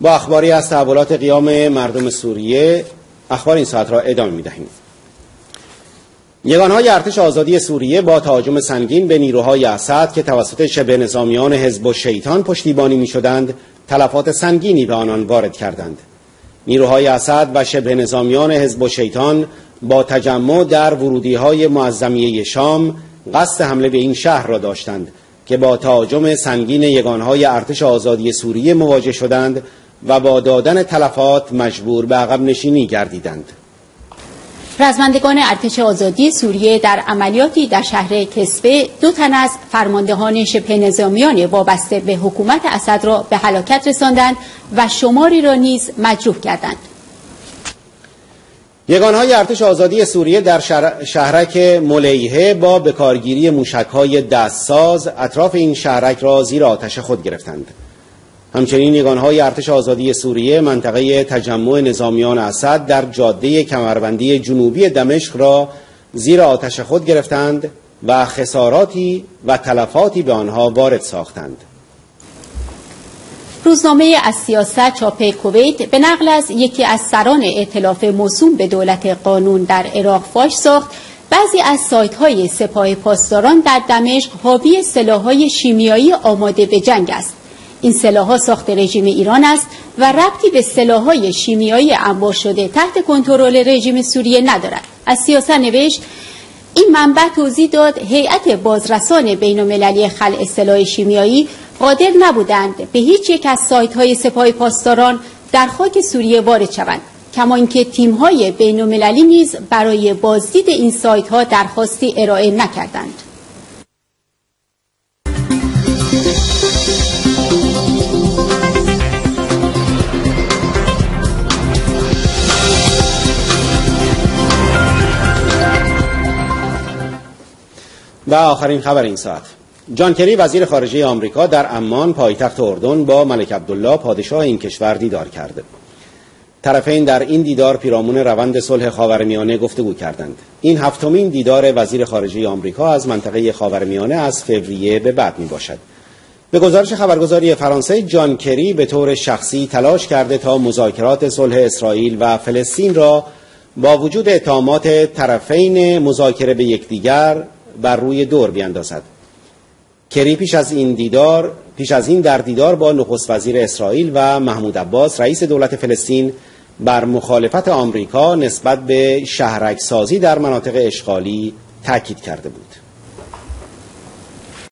با اخباری از تحولات قیام مردم سوریه اخبار این ساعت را ادامه می‌دهیم. یگانه‌های ارتش آزادی سوریه با تهاجم سنگین به نیروهای اسد که توسط شبه نظامیان حزب الشیطان پشتیبانی می‌شدند، تلفات سنگینی به آنان وارد کردند. نیروهای اسد و شبه نظامیان حزب الشیطان با تجمع در ورودی‌های معظمیه شام قصد حمله به این شهر را داشتند که با تهاجم سنگین یگانه‌های ارتش آزادی سوریه مواجه شدند و با دادن تلفات مجبور به عقب نشینی گردیدند. رزمندگان ارتش آزادی سوریه در عملیاتی در شهر کسبه دو تن از فرماندهان شبه نظامیان وابسته به حکومت اسد را به هلاکت رساندند و شماری را نیز مجروح کردند. یگانه‌های ارتش آزادی سوریه در شهرک ملیحه با بکارگیری موشک‌های دستساز اطراف این شهرک را زیر آتش خود گرفتند. همچنین یگانه‌های ارتش آزادی سوریه منطقه تجمع نظامیان اسد در جاده کمربندی جنوبی دمشق را زیر آتش خود گرفتند و خساراتی و تلفاتی به آنها وارد ساختند. روزنامه السیاست چاپ کویت به نقل از یکی از سران ائتلاف موسوم به دولت قانون در عراق فاش ساخت بعضی از سایت‌های سپاه پاسداران در دمشق حاوی سلاح‌های شیمیایی آماده به جنگ است. این سلاح‌ها ساخت رژیم ایران است و ربطی به سلاح‌های شیمیایی انبار شده تحت کنترل رژیم سوریه ندارد. السیاست نوشت این منبع توضیح داد هیئت بازرسان بین‌المللی خلع سلاح شیمیایی قادر نبودند به هیچ یک از سایت‌های سپاه پاسداران در خاک سوریه وارد شوند، کما اینکه تیم‌های بین‌المللی نیز برای بازدید این سایت‌ها درخواستی ارائه نکردند. و آخرین خبر این ساعت، جان کری وزیر خارجه آمریکا در عمان پایتخت اردن با ملک عبدالله پادشاه این کشور دیدار کرده. طرفین در این دیدار پیرامون روند صلح خاورمیانه گفتگو کردند. این هفتمین دیدار وزیر خارجه آمریکا از منطقه خاورمیانه از فوریه به بعد می باشد. به گزارش خبرگزاری فرانسه، جان کری به طور شخصی تلاش کرده تا مذاکرات صلح اسرائیل و فلسطین را با وجود اتهامات طرفین مذاکره به یکدیگر بر روی دور بیاندازد. کری پیش از این در دیدار با نخست وزیر اسرائیل و محمود عباس رئیس دولت فلسطین بر مخالفت آمریکا نسبت به شهرک سازی در مناطق اشغالی تاکید کرده بود.